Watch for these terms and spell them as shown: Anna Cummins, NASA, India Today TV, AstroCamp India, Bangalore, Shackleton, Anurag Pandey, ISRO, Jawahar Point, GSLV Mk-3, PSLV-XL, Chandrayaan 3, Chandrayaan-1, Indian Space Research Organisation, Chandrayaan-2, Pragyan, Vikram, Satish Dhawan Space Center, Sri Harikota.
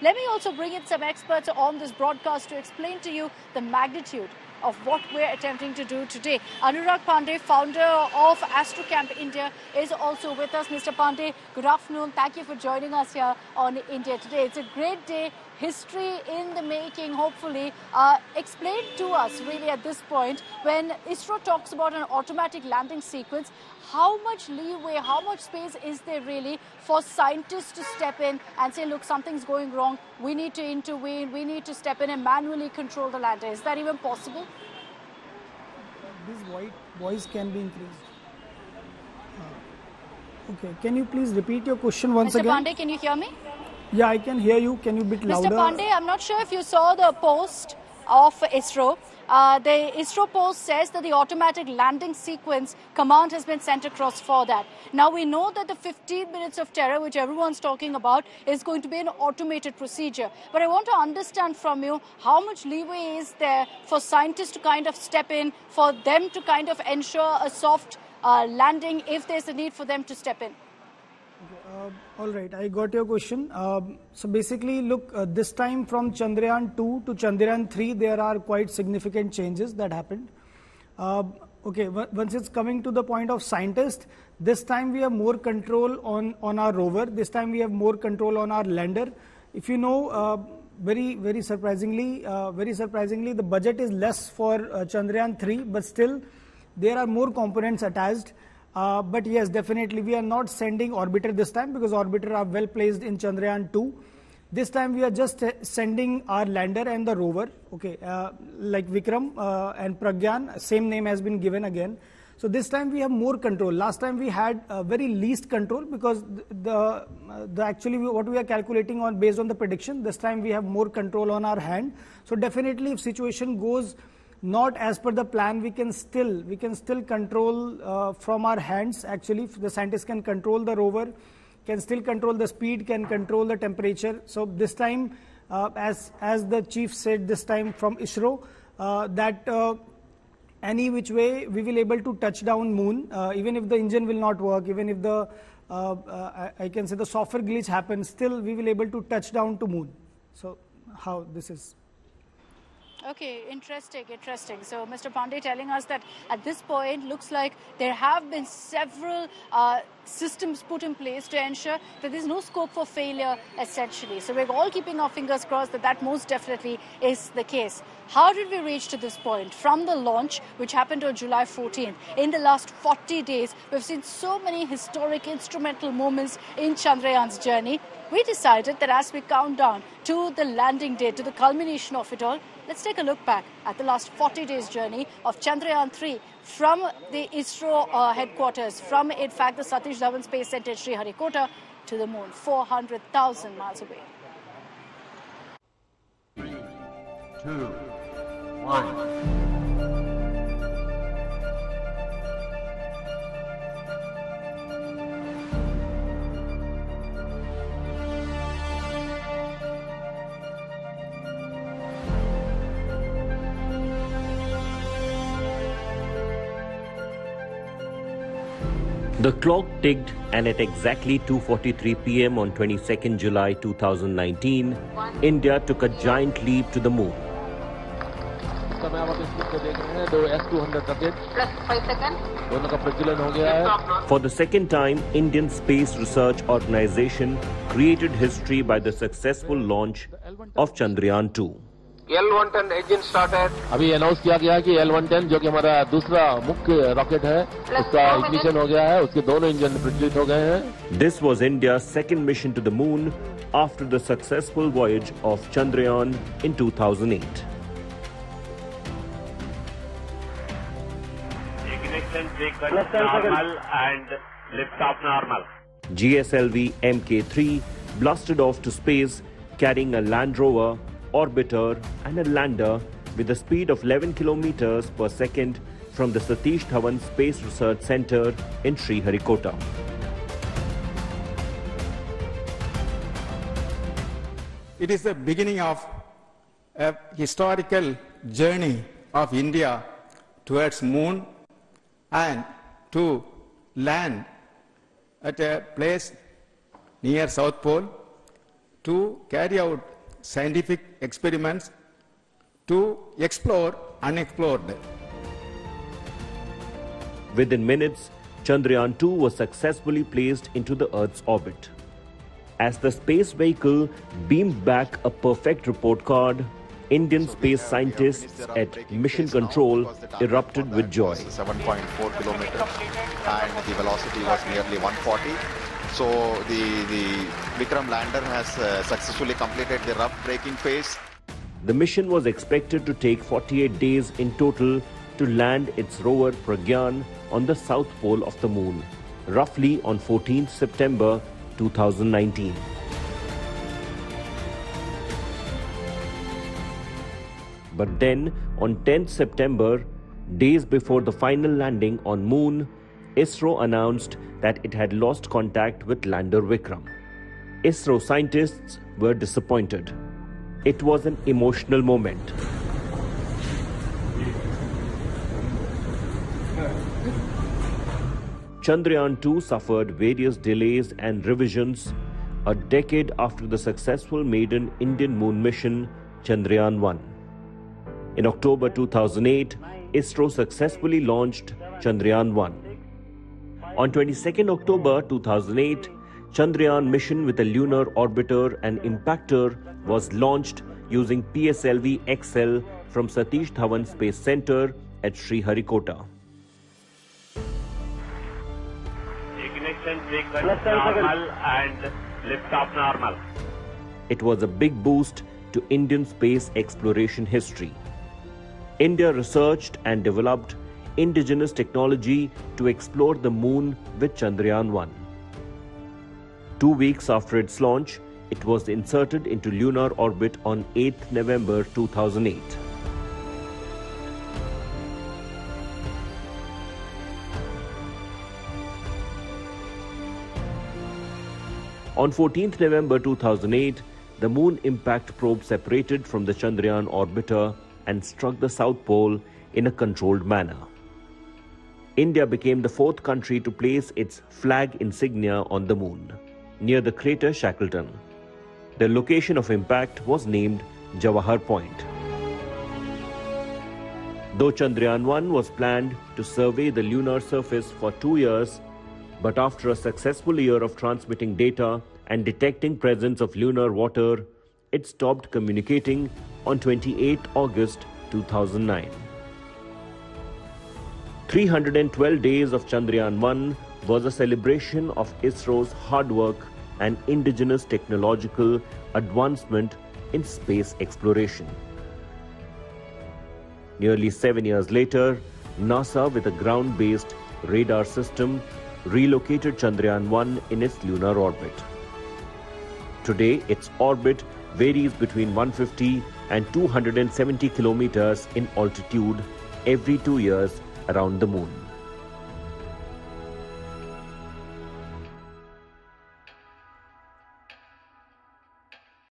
Let me also bring in some experts on this broadcast to explain to you the magnitude of what we're attempting to do today. Anurag Pandey, founder of AstroCamp India, is also with us. Mr. Pandey, good afternoon. Thank you for joining us here on India Today. It's a great day, history in the making, hopefully. Explain to us, really, at this point, when ISRO talks about an automatic landing sequence, how much leeway, how much space is there really for scientists to step in and say, look, something's going wrong, we need to intervene, we need to step in and manually control the lander? Is that even possible? This voice can be increased. Okay, can you please repeat your question once again? Mr. Pandey, can you hear me? Yeah, I can hear you. Can you bit louder? Mr. Pandey, I'm not sure if you saw the post of ISRO. The ISRO post says that the automatic landing sequence command has been sent across for that. Now, we know that the 15 minutes of terror, which everyone's talking about, is going to be an automated procedure. But I want to understand from you, how much leeway is there for scientists to kind of step in, for them to kind of ensure a soft landing if there's a need for them to step in? All right, I got your question. So basically, look, this time from Chandrayaan 2 to Chandrayaan 3, there are quite significant changes that happened. Okay, once it's coming to the point of scientists, this time we have more control on our rover. This time we have more control on our lander. If you know, very surprisingly, the budget is less for Chandrayaan 3, but still there are more components attached. But yes, definitely, we are not sending orbiter this time because orbiter are well placed in Chandrayaan 2. This time, we are just sending our lander and the rover, okay, like Vikram and Pragyan, same name has been given again. So this time, we have more control. Last time, we had very least control because actually what we are calculating on based on the prediction, this time we have more control on our hand. So definitely, if situation goes not as per the plan, we can still control from our hands. Actually, the scientists can control the rover, can still control the speed, can control the temperature. So this time, as the chief said, this time from ISRO, that any which way we will able to touch down moon, even if the engine will not work, even if the I can say the software glitch happens, still we will able to touch down to moon. So how this is. Okay, interesting, interesting. So Mr. Pandey telling us that at this point, looks like there have been several systems put in place to ensure that there's no scope for failure, essentially. So we're all keeping our fingers crossed that that most definitely is the case. How did we reach to this point? From the launch, which happened on July 14th, in the last 40 days, we've seen so many historic instrumental moments in Chandrayaan's journey. We decided that as we count down to the landing day, to the culmination of it all, let's take a look back at the last 40 days journey of Chandrayaan 3 from the ISRO headquarters, from, in fact, the Satish Dhawan Space Center, Sri Harikota, to the moon, 400,000 miles away. 3, 2, 1... The clock ticked, and at exactly 2:43 p.m. on 22nd July 2019, India took a giant leap to the moon. For the second time, Indian Space Research Organization created history by the successful launch of Chandrayaan 2. L110 engine started. अभी announce किया गया है कि L110 जो कि हमारा दूसरा मुख्य रॉकेट है, उसका ignition हो गया है, उसके दोनों इंजन प्रज्वलित हो गए हैं. This was India's second mission to the moon after the successful voyage of Chandrayaan in 2008. Ignition sequence normal and liftoff normal. GSLV Mk-3 blasted off to space, carrying a Land Rover, orbiter and a lander with a speed of 11 kilometers per second from the Satish Dhawan Space Research Center in Sri Harikota. It is the beginning of a historical journey of India towards moon and to land at a place near South Pole to carry out scientific experiments to explore unexplored. Within minutes, Chandrayaan 2 was successfully placed into the Earth's orbit. As the space vehicle beamed back a perfect report card, Indian space scientists at Mission Control erupted with joy. 7.4 kilometers and the velocity was nearly 140. So the Vikram lander has successfully completed the rough braking phase. The mission was expected to take 48 days in total to land its rover Pragyan on the south pole of the moon, roughly on 14th September 2019. But then, on 10th September, days before the final landing on Moon, ISRO announced that it had lost contact with lander Vikram. ISRO scientists were disappointed. It was an emotional moment. Chandrayaan 2 suffered various delays and revisions a decade after the successful maiden Indian moon mission, Chandrayaan-1. In October 2008, ISRO successfully launched Chandrayaan-1. On 22nd October 2008, Chandrayaan mission with a lunar orbiter and impactor was launched using PSLV-XL from Satish Dhawan Space Center at Sri Harikota. Ignition sequence normal and liftoff normal. It was a big boost to Indian space exploration history. India researched and developed indigenous technology to explore the moon with Chandrayaan-1. 2 weeks after its launch, it was inserted into lunar orbit on 8th November 2008. On 14th November 2008, the Moon Impact Probe separated from the Chandrayaan orbiter and struck the South Pole in a controlled manner. India became the fourth country to place its flag insignia on the Moon, near the crater Shackleton. The location of impact was named Jawahar Point. Though Chandrayaan-1 was planned to survey the lunar surface for 2 years, but after a successful year of transmitting data and detecting presence of lunar water, it stopped communicating on 28 August 2009. 312 days of Chandrayaan-1 was a celebration of ISRO's hard work and indigenous technological advancement in space exploration. Nearly 7 years later, NASA, with a ground-based radar system, relocated Chandrayaan-1 in its lunar orbit. Today, its orbit varies between 150 and 270 kilometers in altitude every 2 years around the moon.